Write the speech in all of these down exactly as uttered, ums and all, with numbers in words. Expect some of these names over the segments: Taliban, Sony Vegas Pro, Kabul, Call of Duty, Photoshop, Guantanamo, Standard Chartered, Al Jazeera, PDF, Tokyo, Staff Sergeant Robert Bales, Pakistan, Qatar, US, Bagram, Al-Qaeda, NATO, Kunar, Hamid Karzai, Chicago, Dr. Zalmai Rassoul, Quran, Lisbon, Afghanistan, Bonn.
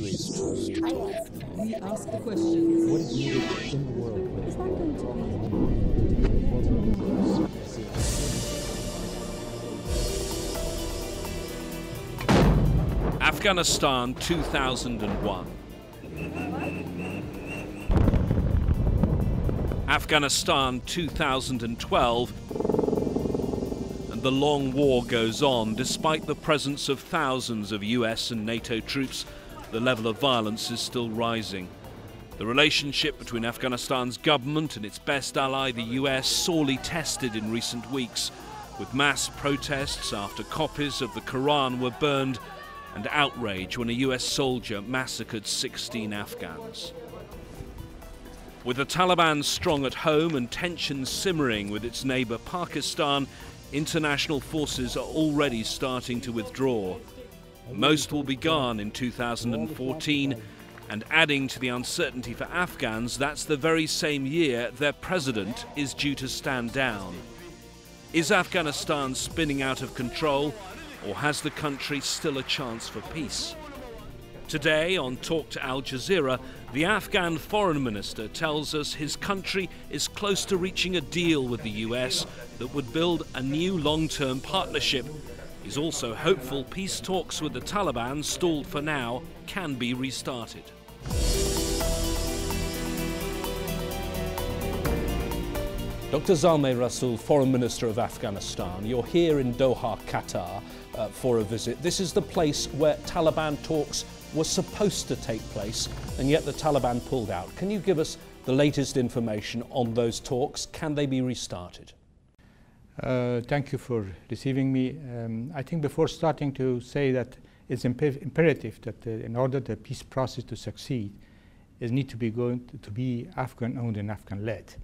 We ask the question, what is needed in the world? Is that going to be? Afghanistan two thousand one. Afghanistan two thousand twelve. And the long war goes on despite the presence of thousands of U S and NATO troops. The level of violence is still rising. The relationship between Afghanistan's government and its best ally, the U S, sorely tested in recent weeks, with mass protests after copies of the Quran were burned and outrage when a U S soldier massacred sixteen Afghans. With the Taliban strong at home and tensions simmering with its neighbour Pakistan, international forces are already starting to withdraw. Most will be gone in two thousand fourteen, and adding to the uncertainty for Afghans, that's the very same year their president is due to stand down. Is Afghanistan spinning out of control? Or has the country still a chance for peace? Today on Talk to Al Jazeera, the Afghan foreign minister tells us his country is close to reaching a deal with the U S that would build a new long-term partnership. He's also hopeful peace talks with the Taliban, stalled for now, can be restarted. Doctor Zalmai Rassoul, Foreign Minister of Afghanistan, you're here in Doha, Qatar, uh, for a visit. This is the place where Taliban talks were supposed to take place, and yet the Taliban pulled out. Can you give us the latest information on those talks? Can they be restarted? Uh, thank you for receiving me. Um, I think before starting to say that it's imp- imperative that uh, in order the peace process to succeed, it needs to be going to, to be Afghan-owned and Afghan-led.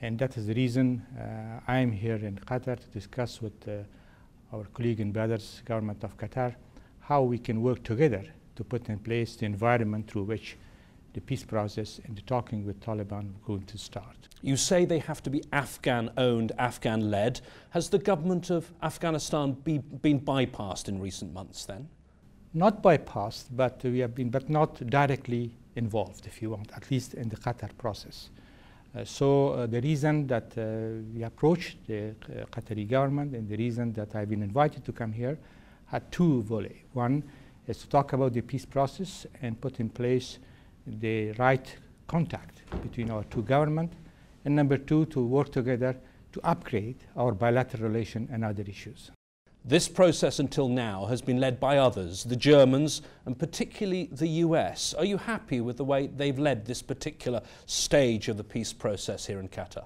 And that is the reason uh, I am here in Qatar to discuss with uh, our colleague and brothers, government of Qatar, how we can work together to put in place the environment through which the peace process and the talking with Taliban are going to start. You say they have to be Afghan-owned, Afghan-led. Has the government of Afghanistan be, been bypassed in recent months then? Not bypassed, but we have been, but not directly involved, if you want, at least in the Qatar process. Uh, so uh, the reason that uh, we approached the uh, Qatari government and the reason that I've been invited to come here had two volleys. One is to talk about the peace process and put in place the right contact between our two governments, and number two, to work together to upgrade our bilateral relation and other issues. This process until now has been led by others, the Germans and particularly the U S. Are you happy with the way they've led this particular stage of the peace process here in Qatar?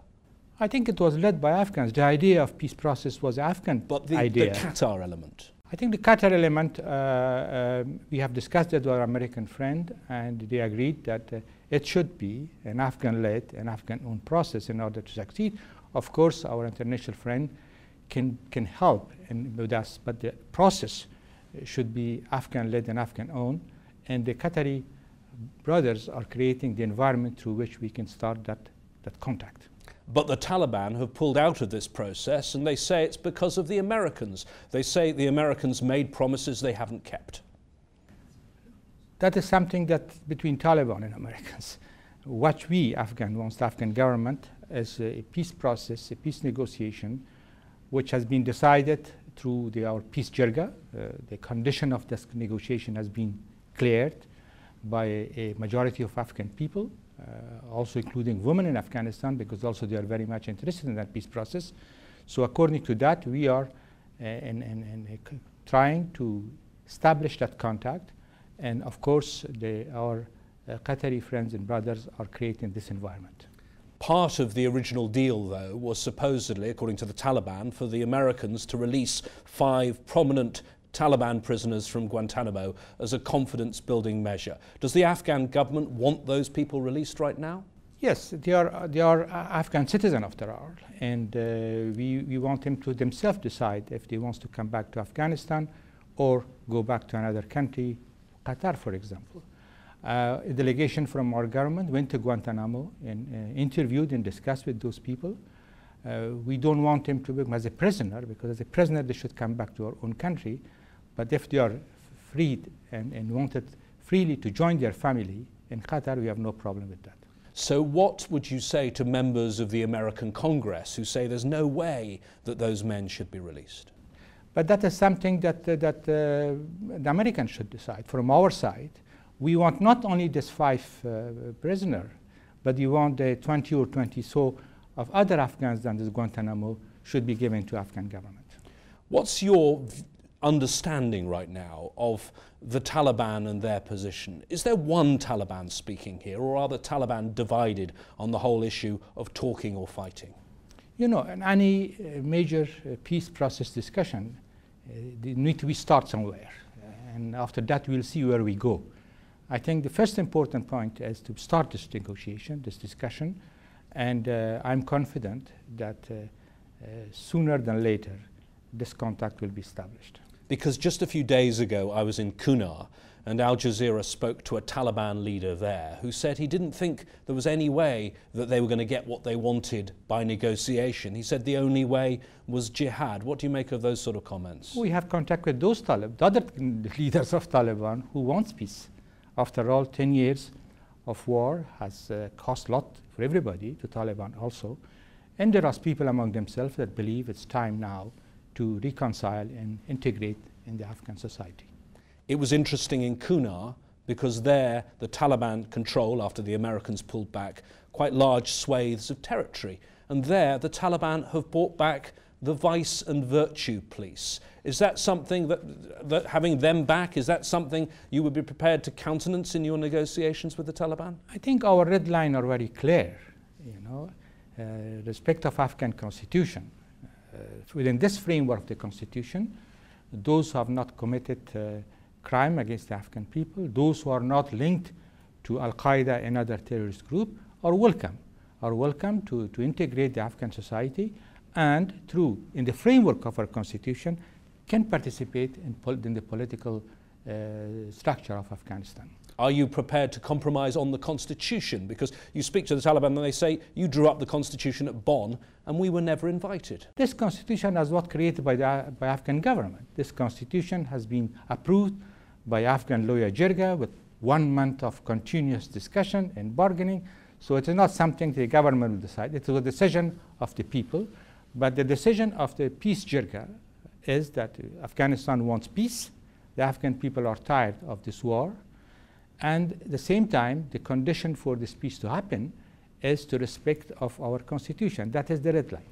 I think it was led by Afghans. The idea of peace process was Afghan but the, idea. the Qatar element? I think the Qatar element, uh, uh, we have discussed it with our American friend, and they agreed that uh, it should be an Afghan-led and Afghan-owned process in order to succeed. Of course, our international friend Can, can help and with us, but the process should be Afghan-led and Afghan-owned, and the Qatari brothers are creating the environment through which we can start that, that contact. But the Taliban have pulled out of this process, and they say it's because of the Americans. They say the Americans made promises they haven't kept. That is something that between Taliban and Americans. What we Afghan wants, the Afghan government, is a peace process, a peace negotiation, which has been decided through the, our peace jirga. Uh, the condition of this negotiation has been cleared by a, a majority of Afghan people, uh, also including women in Afghanistan, because also they are very much interested in that peace process. So according to that, we are uh, in, in, in a trying to establish that contact. And of course, they, our uh, Qatari friends and brothers are creating this environment. Part of the original deal, though, was supposedly, according to the Taliban, for the Americans to release five prominent Taliban prisoners from Guantanamo as a confidence-building measure. Does the Afghan government want those people released right now? Yes, they are, they are Afghan citizens after all, and uh, we, we want them to themselves decide if they want to come back to Afghanistan or go back to another country, Qatar, for example. Uh, a delegation from our government went to Guantanamo and uh, interviewed and discussed with those people. Uh, we don't want them to become as a prisoner, because as a prisoner they should come back to our own country. But if they are freed and, and wanted freely to join their family in Qatar, we have no problem with that. So what would you say to members of the American Congress who say there's no way that those men should be released? But that is something that, uh, that uh, the Americans should decide. From our side, we want not only this five uh, prisoner, but we want the twenty or twenty so of other Afghans than this Guantanamo should be given to Afghan government. What's your understanding right now of the Taliban and their position? Is there one Taliban speaking here, or are the Taliban divided on the whole issue of talking or fighting? You know, in any uh, major uh, peace process discussion, uh, they need to be start somewhere, uh, and after that we'll see where we go. I think the first important point is to start this negotiation, this discussion, and uh, I'm confident that uh, uh, sooner than later this contact will be established. Because just a few days ago I was in Kunar and Al Jazeera spoke to a Taliban leader there who said he didn't think there was any way that they were going to get what they wanted by negotiation. He said the only way was jihad. What do you make of those sort of comments? We have contact with those Taliban, the other leaders of Taliban who wants peace. After all, ten years of war has uh, cost a lot for everybody, to Taliban also. And there are people among themselves that believe it's time now to reconcile and integrate in the Afghan society. It was interesting in Kunar because there the Taliban control, after the Americans pulled back, quite large swathes of territory. And there the Taliban have brought back the vice and virtue police. Is that something that, that having them back, is that something you would be prepared to countenance in your negotiations with the Taliban? I think our red line are very clear, you know, uh, respect of Afghan constitution. Uh, within this framework of the constitution, those who have not committed uh, crime against the Afghan people, those who are not linked to Al-Qaeda and other terrorist group are welcome, are welcome to, to integrate the Afghan society and through, in the framework of our constitution, can participate in, pol in the political uh, structure of Afghanistan. Are you prepared to compromise on the constitution? Because you speak to the Taliban and they say, you drew up the constitution at Bonn and we were never invited. This constitution is not created by the uh, by Afghan government. This constitution has been approved by Afghan lawyer Jirga with one month of continuous discussion and bargaining. So it is not something the government will decide. It is a decision of the people. But the decision of the peace Jirga is that Afghanistan wants peace. The Afghan people are tired of this war. And at the same time, the condition for this peace to happen is to respect of our constitution. That is the red line.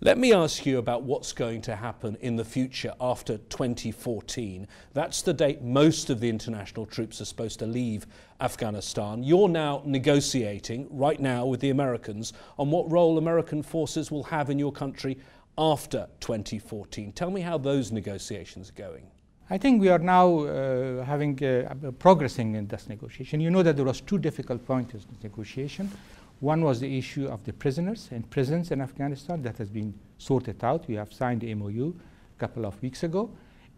Let me ask you about what's going to happen in the future after twenty fourteen. That's the date most of the international troops are supposed to leave Afghanistan. You're now negotiating right now with the Americans on what role American forces will have in your country after twenty fourteen. Tell me how those negotiations are going. I think we are now uh, having uh, progressing in this negotiation. You know that there was two difficult points in this negotiation. One was the issue of the prisoners and prisons in Afghanistan. That has been sorted out. We have signed the M O U a couple of weeks ago.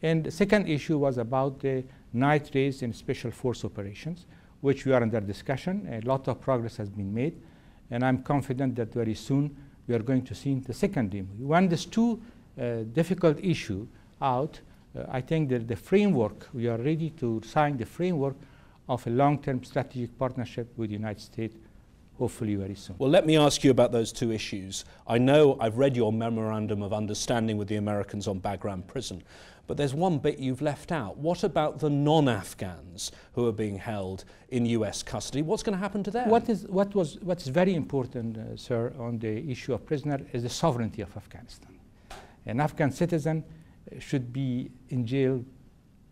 And the second issue was about the night raids in special force operations, which we are under discussion. A lot of progress has been made. And I'm confident that very soon we are going to see the second M O U. When these two uh, difficult issues out, I think that the framework, we are ready to sign the framework of a long-term strategic partnership with the United States, hopefully very soon. Well, let me ask you about those two issues. I know I've read your memorandum of understanding with the Americans on Bagram prison, but there's one bit you've left out. What about the non-Afghans who are being held in U S custody? What's going to happen to them? What is, what was, what's very important, uh, sir, on the issue of prisoner is the sovereignty of Afghanistan. An Afghan citizen should be in jail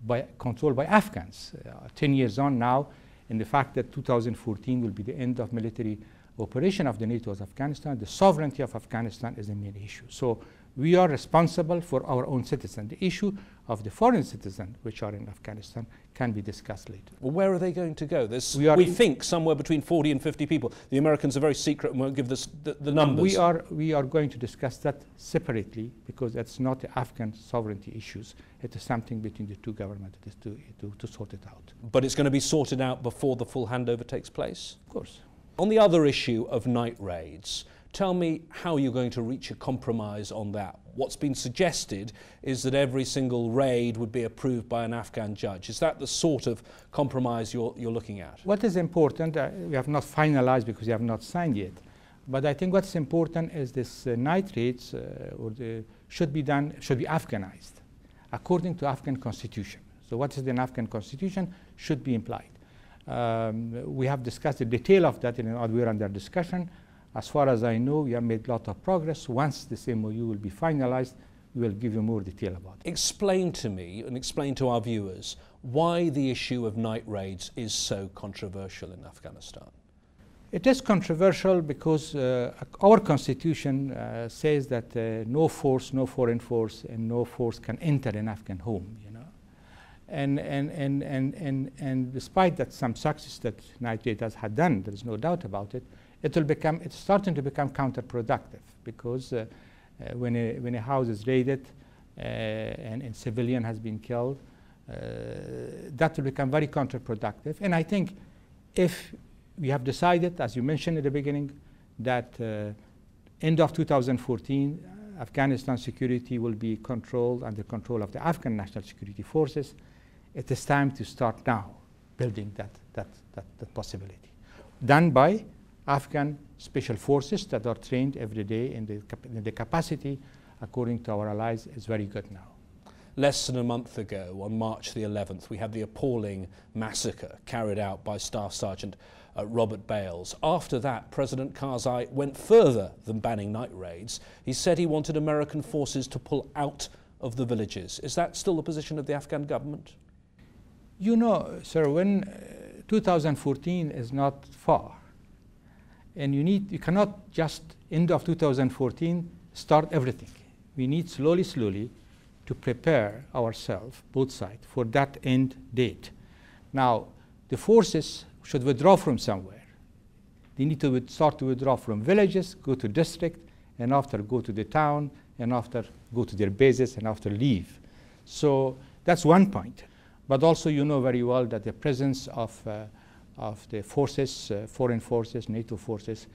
by controlled by Afghans. Uh, Ten years on now, and the fact that two thousand fourteen will be the end of military operation of the NATO in Afghanistan, the sovereignty of Afghanistan is the main issue. So we are responsible for our own citizens. The issue of the foreign citizens which are in Afghanistan can be discussed later. Well, where are they going to go? There's, we, we think somewhere between forty and fifty people. The Americans are very secret and won't give us the, the numbers. We are, we are going to discuss that separately because that's not the Afghan sovereignty issues. It is something between the two governments to, to, to sort it out. But it's going to be sorted out before the full handover takes place? Of course. On the other issue of night raids, tell me how you're going to reach a compromise on that. what's been suggested is that every single raid would be approved by an Afghan judge. Is that the sort of compromise you're, you're looking at? What is important, uh, we have not finalized because we have not signed yet, but I think what's important is this uh, nitrates uh, or the should be done, should be Afghanized according to Afghan constitution. So what is the Afghan constitution should be implied. Um, we have discussed the detail of that, and we're under discussion. As far as I know, we have made a lot of progress. Once this M O U will be finalized, we will give you more detail about it. Explain to me and explain to our viewers why the issue of night raids is so controversial in Afghanistan. It is controversial because uh, our constitution uh, says that uh, no force, no foreign force, and no force can enter an Afghan home, you know. And, and, and, and, and, and despite that some success that night raiders had done, there is no doubt about it, it will become, it's starting to become counterproductive because uh, uh, when, a, when a house is raided uh, and a civilian has been killed, uh, that will become very counterproductive. And I think if we have decided, as you mentioned at the beginning, that uh, end of two thousand fourteen, Afghanistan security will be controlled under control of the Afghan National Security Forces, it is time to start now building that, that, that, that possibility. Done by Afghan special forces that are trained every day, and the, cap the capacity, according to our allies, is very good now. Less than a month ago, on March the eleventh, we had the appalling massacre carried out by Staff Sergeant uh, Robert Bales. After that, President Karzai went further than banning night raids. He said he wanted American forces to pull out of the villages. Is that still the position of the Afghan government? You know, sir, when uh, two thousand fourteen is not far, and you need, you cannot just end of two thousand fourteen start everything. We need slowly, slowly, to prepare ourselves, both sides, for that end date. Now, the forces should withdraw from somewhere. They need to start to withdraw from villages, go to district, and after go to the town, and after go to their bases, and after leave. So that's one point. But also you know very well that the presence of, uh, of the forces, uh, foreign forces, NATO forces,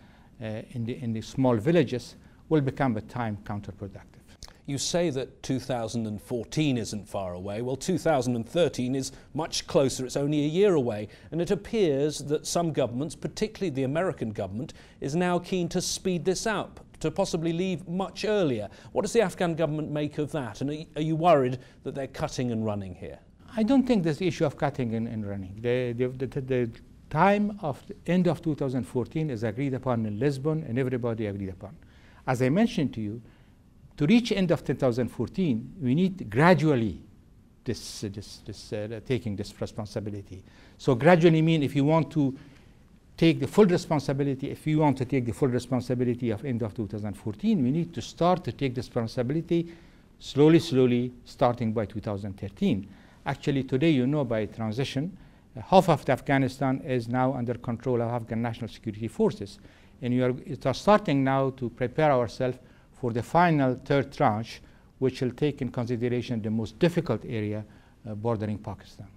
uh, in, the, in the small villages will become at time counterproductive. You say that two thousand fourteen isn't far away. Well, two thousand thirteen is much closer. It's only a year away. And it appears that some governments, particularly the American government, is now keen to speed this up, to possibly leave much earlier. What does the Afghan government make of that? And are you worried that they're cutting and running here? I don't think there's the issue of cutting and, and running. The, the, the, the time of the end of two thousand fourteen is agreed upon in Lisbon, and everybody agreed upon. As I mentioned to you, to reach end of two thousand fourteen, we need gradually this, uh, this, this, uh, taking this responsibility. So gradually mean if you want to take the full responsibility, if you want to take the full responsibility of end of two thousand fourteen, we need to start to take this responsibility slowly, slowly, starting by two thousand thirteen. Actually, today, you know, by transition, uh, half of Afghanistan is now under control of Afghan National Security Forces. And we are, it are starting now to prepare ourselves for the final third tranche, which will take in consideration the most difficult area uh, bordering Pakistan.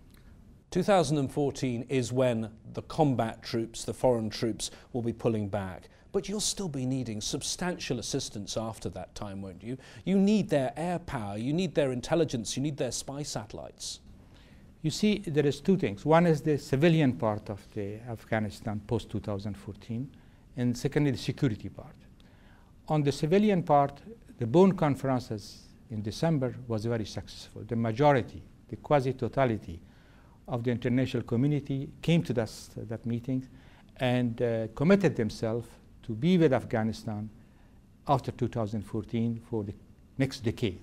two thousand fourteen is when the combat troops, the foreign troops, will be pulling back. But you'll still be needing substantial assistance after that time, won't you? You need their air power, you need their intelligence, you need their spy satellites. You see, there is two things. One is the civilian part of the Afghanistan post two thousand fourteen, and secondly, the security part. On the civilian part, the Bonn conferences in December was very successful. The majority, the quasi-totality of the international community came to this, uh, that meeting and uh, committed themselves to be with Afghanistan after two thousand fourteen for the next decade.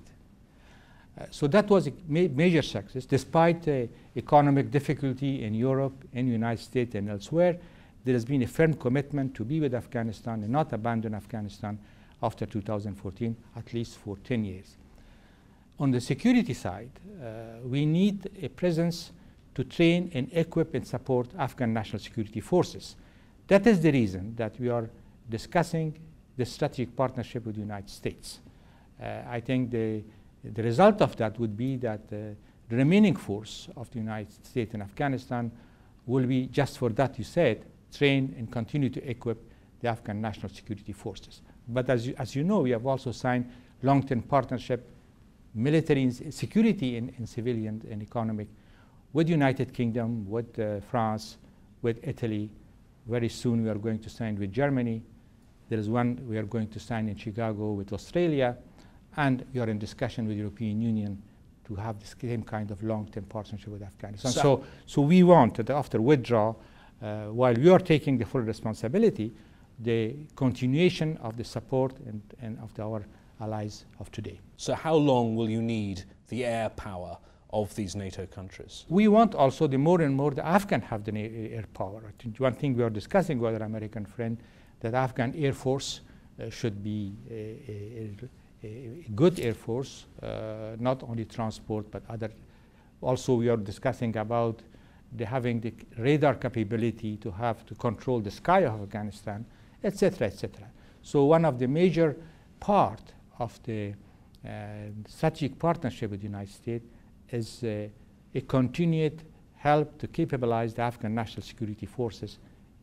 Uh, so that was a ma major success. Despite uh, economic difficulty in Europe, in the United States and elsewhere, there has been a firm commitment to be with Afghanistan and not abandon Afghanistan after two thousand fourteen, at least for ten years. On the security side, uh, we need a presence to train and equip and support Afghan National Security Forces. That is the reason that we are discussing the strategic partnership with the United States. Uh, I think the, the result of that would be that uh, the remaining force of the United States in Afghanistan will be, just for that you said, train and continue to equip the Afghan National Security Forces. But as you, as you know, we have also signed long-term partnership, military security in, in civilian and economic, with United Kingdom, with uh, France, with Italy. Very soon we are going to sign with Germany. There is one we are going to sign in Chicago with Australia, and we are in discussion with the European Union to have the same kind of long-term partnership with Afghanistan. So, so, so we want that after withdrawal, uh, while we are taking the full responsibility, the continuation of the support and, and of the, our allies of today. So how long will you need the air power of these NATO countries? We want also the more and more the Afghan have the air power. I think one thing we are discussing with our American friend, that Afghan Air Force uh, should be a, a, a good Air Force, uh, not only transport but other. Also we are discussing about the having the radar capability to have to control the sky of Afghanistan, et cetera, et cetera. So one of the major part of the uh, strategic partnership with the United States is uh, a continued help to capabilize the Afghan national security forces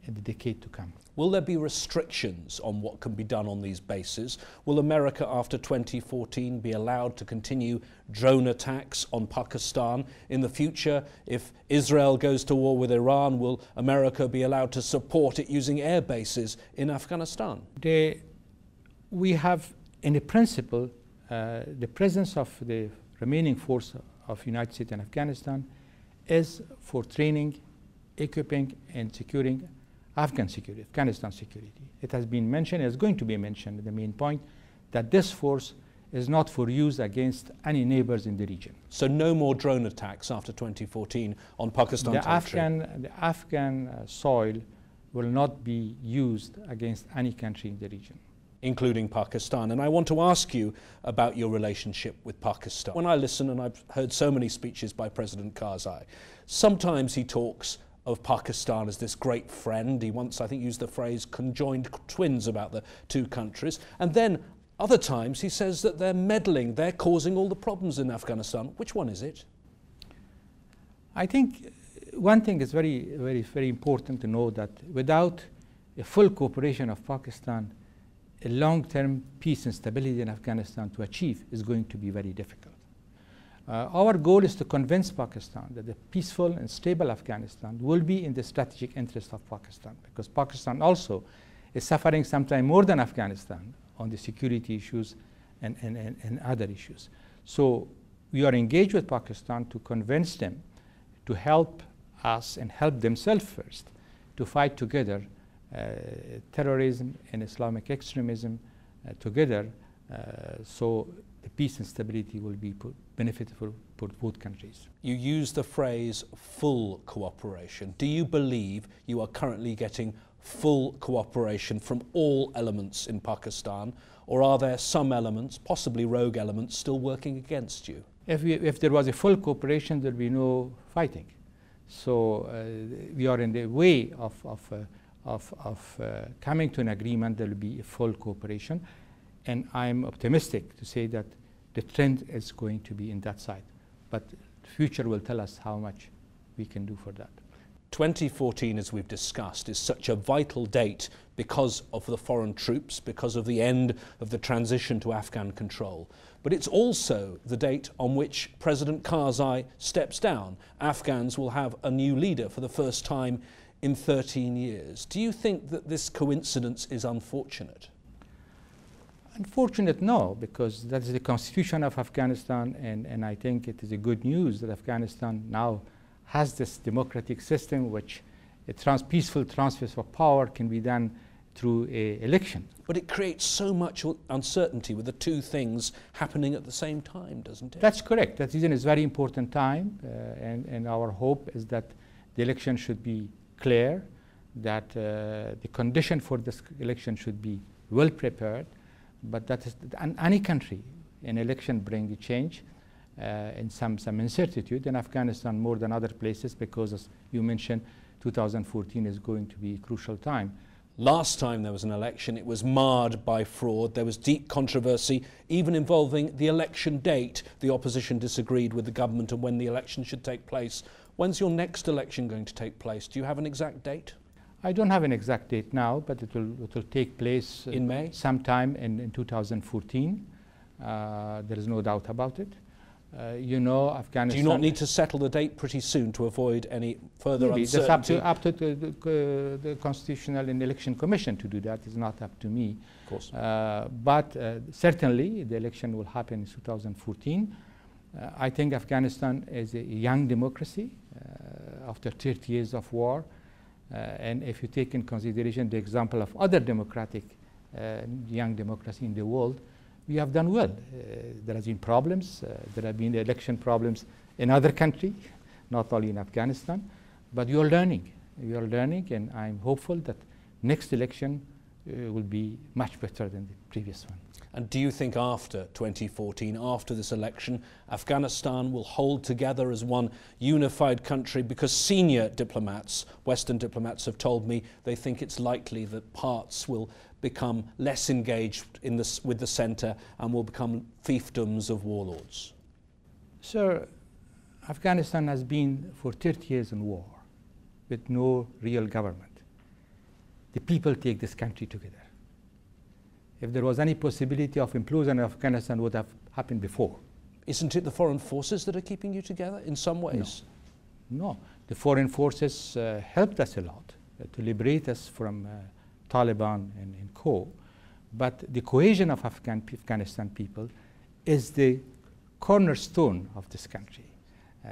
in the decade to come. Will there be restrictions on what can be done on these bases? Will America after twenty fourteen be allowed to continue drone attacks on Pakistan? In the future, if Israel goes to war with Iran, will America be allowed to support it using air bases in Afghanistan? They, we have, in principle, uh, the presence of the remaining force of United States and Afghanistan is for training, equipping, and securing Afghan security, Afghanistan security. It has been mentioned, it's going to be mentioned, the main point, that this force is not for use against any neighbors in the region. So no more drone attacks after twenty fourteen on Pakistan the territory? Afghan, the Afghan uh, soil will not be used against any country in the region, including Pakistan. And I want to ask you about your relationship with Pakistan. When I listen, and I've heard so many speeches by President Karzai, sometimes he talks of Pakistan as this great friend. He once, I think, used the phrase conjoined twins about the two countries. And then other times he says that they're meddling, they're causing all the problems in Afghanistan. Which one is it? I think one thing is very, very, very important to know, that without a full cooperation of Pakistan, a long-term peace and stability in Afghanistan to achieve is going to be very difficult. Uh, our goal is to convince Pakistan that the peaceful and stable Afghanistan will be in the strategic interest of Pakistan, because Pakistan also is suffering sometimes more than Afghanistan on the security issues and, and, and, and other issues. So we are engaged with Pakistan to convince them to help us and help themselves first to fight together uh, terrorism and Islamic extremism uh, together, uh, so the peace and stability will be beneficial for both countries. You use the phrase full cooperation. Do you believe you are currently getting full cooperation from all elements in Pakistan, or are there some elements, possibly rogue elements, still working against you? If, we, if there was a full cooperation, there would be no fighting. So uh, we are in the way of, of, uh, of, of uh, coming to an agreement. There will be a full cooperation. And I'm optimistic to say that the trend is going to be in that side. But the future will tell us how much we can do for that. twenty fourteen, as we've discussed, is such a vital date because of the foreign troops, because of the end of the transition to Afghan control. But it's also the date on which President Karzai steps down. Afghans will have a new leader for the first time in thirteen years. Do you think that this coincidence is unfortunate? Unfortunate, no, because that is the constitution of Afghanistan, and, and I think it is a good news that Afghanistan now has this democratic system, which a trans peaceful transfer of power can be done through a election. But it creates so much uncertainty with the two things happening at the same time, doesn't it? That's correct. That season is a very important time, uh, and, and our hope is that the election should be clear, that uh, the condition for this election should be well prepared. But that is, in any country, an election brings a change uh, and some, some incertitude. In Afghanistan, more than other places, because as you mentioned, two thousand fourteen is going to be a crucial time. Last time there was an election, it was marred by fraud. There was deep controversy, even involving the election date. The opposition disagreed with the government on when the election should take place. When's your next election going to take place? Do you have an exact date? I don't have an exact date now, but it will, it will take place uh, in May, sometime in, in twenty fourteen. Uh, there is no doubt about it. Uh, you know, Afghanistan. Do you not need to settle the date pretty soon to avoid any further maybe. uncertainty? That's up to, up to the, uh, the Constitutional and Election Commission to do that. It's not up to me. Of course. Uh, but uh, certainly the election will happen in two thousand fourteen. Uh, I think Afghanistan is a young democracy uh, after thirty years of war. Uh, and if you take in consideration the example of other democratic, uh, young democracy in the world, we have done well. Uh, there has been problems. Uh, there have been election problems in other countries, not only in Afghanistan. But you are learning. You are learning, and I'm hopeful that next election uh, will be much better than the previous one. And do you think after twenty fourteen, after this election, Afghanistan will hold together as one unified country? Because senior diplomats, Western diplomats, have told me they think it's likely that parts will become less engaged in this, with the centre and will become fiefdoms of warlords. Sir, Afghanistan has been for thirty years in war with no real government. The people take this country together. If there was any possibility of implosion, Afghanistan would have happened before. Isn't it the foreign forces that are keeping you together in some ways? No. no. The foreign forces uh, helped us a lot uh, to liberate us from uh, Taliban and, and co. But the cohesion of Afghan, Afghanistan people is the cornerstone of this country. Uh,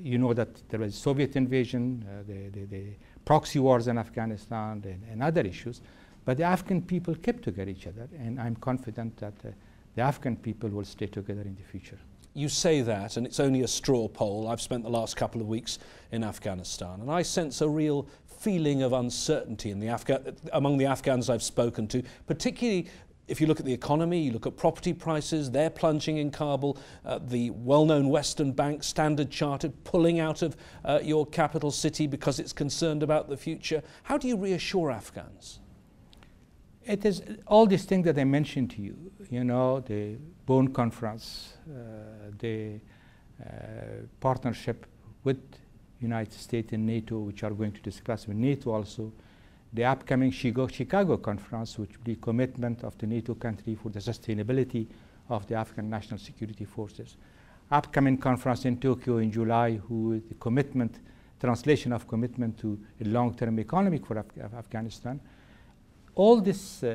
you know that there was Soviet invasion, uh, the, the, the proxy wars in Afghanistan, and, and other issues. But the Afghan people kept together each other, and I'm confident that uh, the Afghan people will stay together in the future. You say that, and it's only a straw poll. I've spent the last couple of weeks in Afghanistan, and I sense a real feeling of uncertainty in the Afga among the Afghans I've spoken to, particularly if you look at the economy, you look at property prices, they're plunging in Kabul, uh, the well-known Western bank, Standard Chartered, pulling out of uh, your capital city because it's concerned about the future. How do you reassure Afghans? It is all these things that I mentioned to you, you know, the Bonn conference, uh, the uh, partnership with United States and NATO, which are going to discuss with NATO also, the upcoming Chicago conference, which will be commitment of the NATO country for the sustainability of the Afghan National Security Forces. Upcoming conference in Tokyo in July, who the commitment, translation of commitment to a long-term economic for Af Af Afghanistan. All this uh,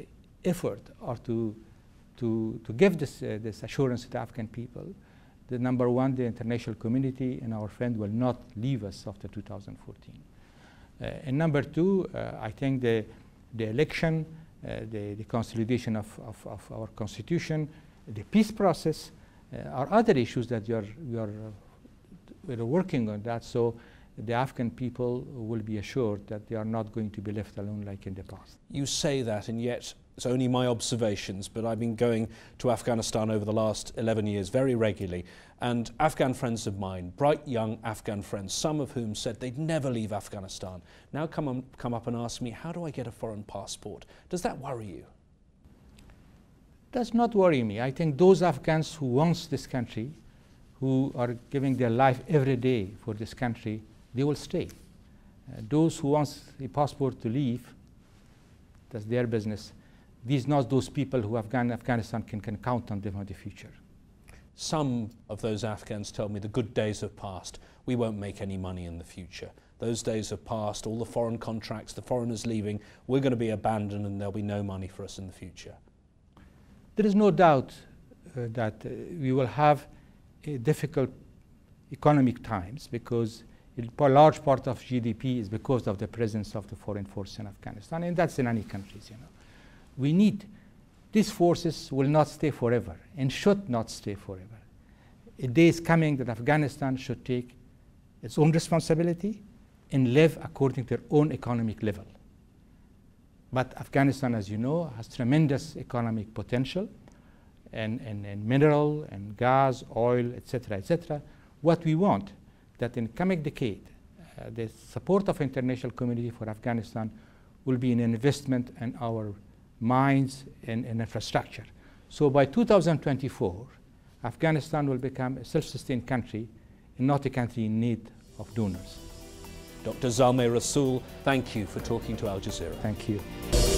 uh, effort are to, to, to give this, uh, this assurance to the Afghan people. The number one, the international community and our friend will not leave us after two thousand fourteen. Uh, and number two, uh, I think the, the election, uh, the, the consolidation of, of, of our constitution, the peace process uh, are other issues that we are, we are, uh, we are working on that. So the Afghan people will be assured that they are not going to be left alone like in the past. You say that, and yet it's only my observations, but I've been going to Afghanistan over the last eleven years very regularly, and Afghan friends of mine, bright young Afghan friends, some of whom said they'd never leave Afghanistan, now come, on, come up and ask me, how do I get a foreign passport? Does that worry you? It does not worry me. I think those Afghans who want this country, who are giving their life every day for this country, they will stay. Uh, those who want a passport to leave, that's their business. These are not those people who Afghan, Afghanistan can, can count on them in the future. Some of those Afghans tell me the good days have passed. We won't make any money in the future. Those days have passed, all the foreign contracts, the foreigners leaving, we're going to be abandoned and there'll be no money for us in the future. There is no doubt uh, that uh, we will have a difficult economic times because a large part of G D P is because of the presence of the foreign forces in Afghanistan, and that's in any countries, you know. We need, these forces will not stay forever and should not stay forever. A day is coming that Afghanistan should take its own responsibility and live according to their own economic level. But Afghanistan, as you know, has tremendous economic potential and, and, and mineral and gas, oil, et cetera, et cetera. What we want that in coming decade, uh, the support of international community for Afghanistan will be an investment in our mines and, and infrastructure. So by two thousand twenty-four, Afghanistan will become a self-sustained country and not a country in need of donors. Doctor Zalmai Rassoul, thank you for talking to Al Jazeera. Thank you.